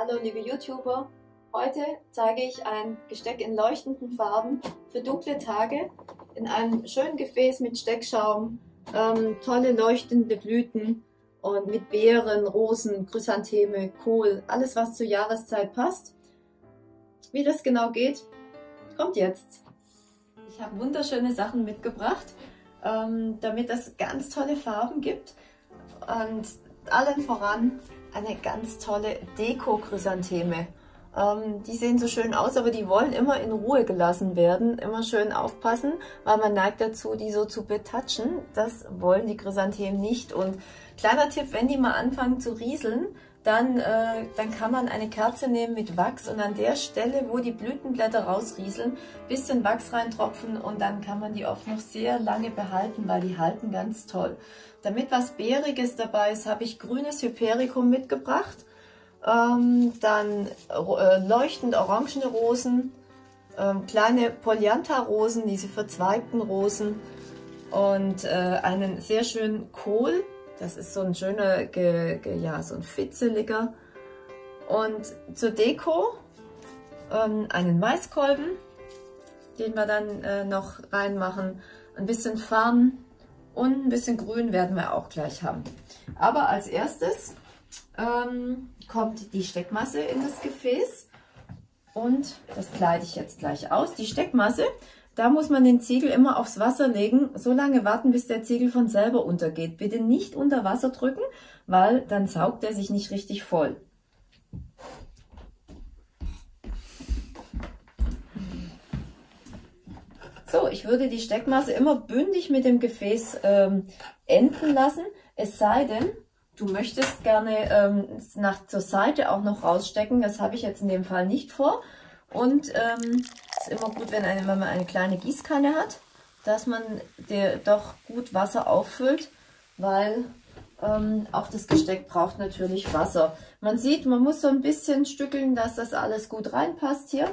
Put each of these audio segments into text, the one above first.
Hallo liebe YouTuber, heute zeige ich ein Gesteck in leuchtenden Farben für dunkle Tage in einem schönen Gefäß mit Steckschaum, tolle leuchtende Blüten und mit Beeren, Rosen, Chrysantheme, Kohl, alles was zur Jahreszeit passt. Wie das genau geht, kommt jetzt. Ich habe wunderschöne Sachen mitgebracht, damit es ganz tolle Farben gibt und allen voran eine ganz tolle Deko-Chrysantheme. Die sehen so schön aus, aber die wollen immer in Ruhe gelassen werden, immer schön aufpassen, weil man neigt dazu, die so zu betatschen. Das wollen die Chrysanthemen nicht. Und kleiner Tipp, wenn die mal anfangen zu rieseln, dann kann man eine Kerze nehmen mit Wachs und an der Stelle, wo die Blütenblätter rausrieseln, ein bisschen Wachs reintropfen und dann kann man die oft noch sehr lange behalten, weil die halten ganz toll. Damit was Beeriges dabei ist, habe ich grünes Hypericum mitgebracht, dann leuchtend orangene Rosen, kleine Polyantha-Rosen, diese verzweigten Rosen und einen sehr schönen Kohl. Das ist so ein schöner, so ein fitzeliger. Und zur Deko einen Maiskolben, den wir dann noch reinmachen. Ein bisschen Farben und ein bisschen Grün werden wir auch gleich haben. Aber als erstes kommt die Steckmasse in das Gefäß. Und das kleide ich jetzt gleich aus. Die Steckmasse, da muss man den Ziegel immer aufs Wasser legen, so lange warten, bis der Ziegel von selber untergeht. Bitte nicht unter Wasser drücken, weil dann saugt er sich nicht richtig voll. So, ich würde die Steckmasse immer bündig mit dem Gefäß enden lassen, es sei denn, du möchtest gerne zur Seite auch noch rausstecken. Das habe ich jetzt in dem Fall nicht vor. Und es ist immer gut, wenn man eine kleine Gießkanne hat, dass man doch gut Wasser auffüllt, weil auch das Gesteck braucht natürlich Wasser. Man sieht, man muss so ein bisschen stückeln, dass das alles gut reinpasst hier.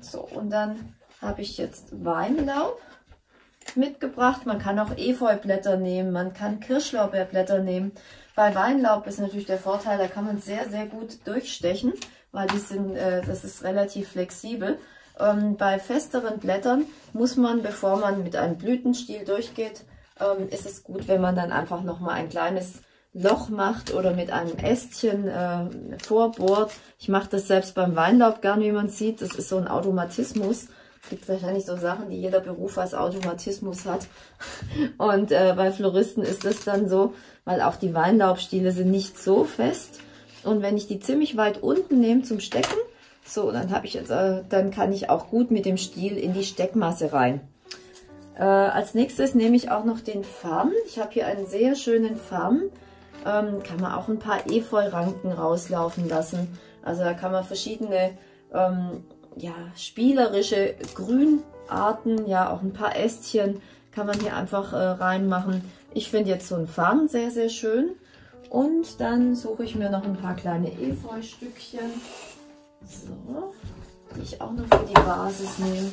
So, und dann habe ich jetzt Weinlaub mitgebracht. Man kann auch Efeublätter nehmen, man kann Kirschlorbeerblätter nehmen. Bei Weinlaub ist natürlich der Vorteil, da kann man sehr, sehr gut durchstechen, weil die sind, das ist relativ flexibel. Bei festeren Blättern muss man, bevor man mit einem Blütenstiel durchgeht, ist es gut, wenn man dann einfach nochmal ein kleines Loch macht oder mit einem Ästchen vorbohrt. Ich mache das selbst beim Weinlaub gern, wie man sieht. Das ist so ein Automatismus. Es gibt wahrscheinlich so Sachen, die jeder Beruf als Automatismus hat. Und bei Floristen ist das dann so, weil auch die Weinlaubstiele sind nicht so fest. Und wenn ich die ziemlich weit unten nehme zum Stecken, so, dann habe ich jetzt, dann kann ich auch gut mit dem Stiel in die Steckmasse rein. Als nächstes nehme ich auch noch den Farn. Ich habe hier einen sehr schönen Farn. Kann man auch ein paar Efeuranken rauslaufen lassen. Also da kann man verschiedene spielerische Grünarten, ja auch ein paar Ästchen kann man hier einfach reinmachen. Ich finde jetzt so einen Farn sehr, sehr schön. Und dann suche ich mir noch ein paar kleine Efeustückchen, so, die ich auch noch für die Basis nehme.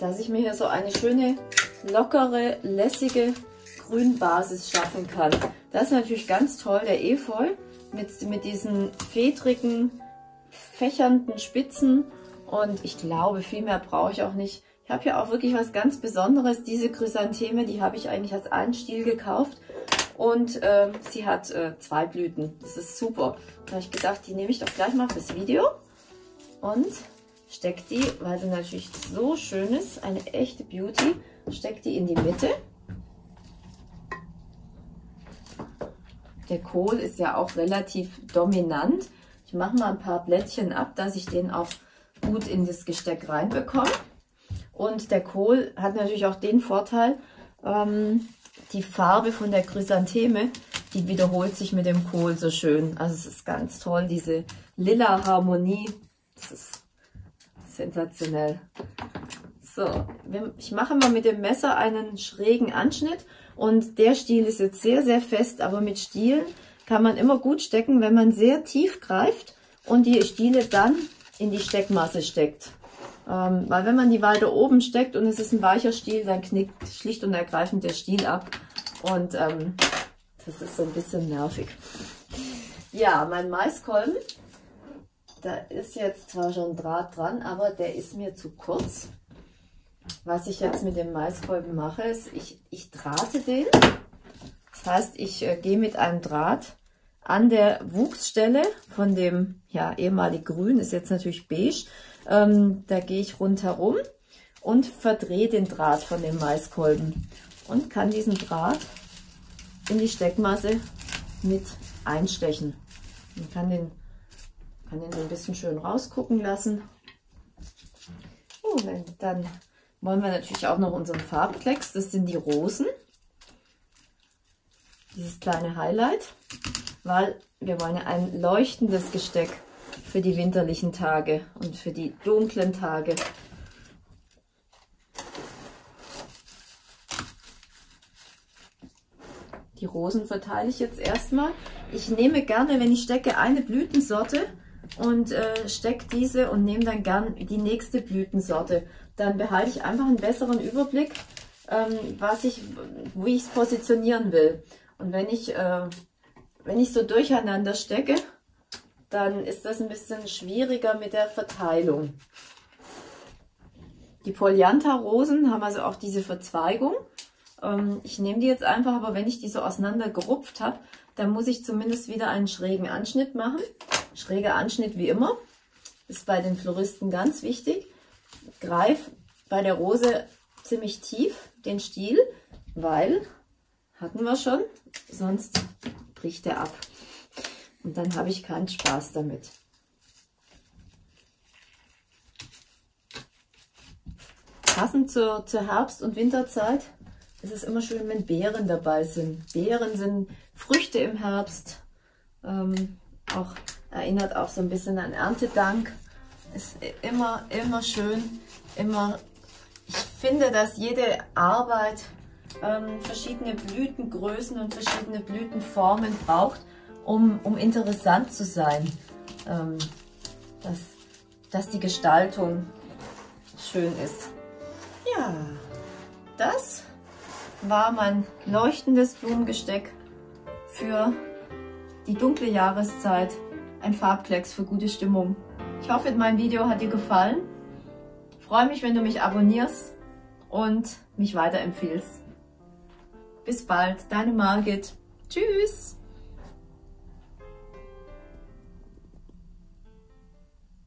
Dass ich mir hier so eine schöne, lockere, lässige Grünbasis schaffen kann. Das ist natürlich ganz toll, der Efeu mit diesen fedrigen, fächernden Spitzen. Und ich glaube, viel mehr brauche ich auch nicht. Ich habe hier auch wirklich was ganz Besonderes. Diese Chrysantheme, die habe ich eigentlich als einen Stiel gekauft. Und sie hat zwei Blüten. Das ist super. Da habe ich gedacht, die nehme ich doch gleich mal fürs Video. Und stecke die, weil sie natürlich so schön ist, eine echte Beauty, stecke die in die Mitte. Der Kohl ist ja auch relativ dominant. Ich mache mal ein paar Blättchen ab, dass ich den auch gut in das Gesteck reinbekomme. Und der Kohl hat natürlich auch den Vorteil, die Farbe von der Chrysantheme, die wiederholt sich mit dem Kohl so schön. Also es ist ganz toll, diese lila Harmonie. Das ist sensationell. So, ich mache mal mit dem Messer einen schrägen Anschnitt und der Stiel ist jetzt sehr, sehr fest, aber mit Stielen kann man immer gut stecken, wenn man sehr tief greift und die Stiele dann in die Steckmasse steckt. Weil wenn man die Weide oben steckt und es ist ein weicher Stiel, dann knickt schlicht und ergreifend der Stiel ab. Und das ist so ein bisschen nervig. Ja, mein Maiskolben, da ist jetzt zwar schon Draht dran, aber der ist mir zu kurz. Was ich jetzt mit dem Maiskolben mache, ist, ich drahte den. Das heißt, ich gehe mit einem Draht an der Wuchsstelle von dem, ja, ehemalig grün, ist jetzt natürlich beige, da gehe ich rundherum und verdrehe den Draht von dem Maiskolben und kann diesen Draht in die Steckmasse mit einstechen. Man kann den so ein bisschen schön rausgucken lassen. Dann wollen wir natürlich auch noch unseren Farbklecks, das sind die Rosen. Dieses kleine Highlight, weil wir wollen ja ein leuchtendes Gesteck für die winterlichen Tage und für die dunklen Tage. Die Rosen verteile ich jetzt erstmal. Ich nehme gerne, wenn ich stecke, eine Blütensorte und stecke diese und nehme dann gern die nächste Blütensorte. Dann behalte ich einfach einen besseren Überblick, wie ich es positionieren will. Und wenn ich so durcheinander stecke, dann ist das ein bisschen schwieriger mit der Verteilung. Die Polyantha-Rosen haben also auch diese Verzweigung. Ich nehme die jetzt einfach, aber wenn ich die so auseinander gerupft habe, dann muss ich zumindest wieder einen schrägen Anschnitt machen. Schräger Anschnitt wie immer, ist bei den Floristen ganz wichtig. Greif bei der Rose ziemlich tief den Stiel, weil, hatten wir schon, sonst bricht er ab. Und dann habe ich keinen Spaß damit. Passend zur Herbst- und Winterzeit ist es immer schön, wenn Beeren dabei sind. Beeren sind Früchte im Herbst. Auch erinnert auch so ein bisschen an Erntedank. Ist immer schön. Ich finde, dass jede Arbeit verschiedene Blütengrößen und verschiedene Blütenformen braucht, um interessant zu sein, dass die Gestaltung schön ist. Ja, das war mein leuchtendes Blumengesteck für die dunkle Jahreszeit, ein Farbklecks für gute Stimmung. Ich hoffe, mein Video hat dir gefallen. Ich freue mich, wenn du mich abonnierst und mich weiterempfiehlst. Bis bald, deine Margit. Tschüss!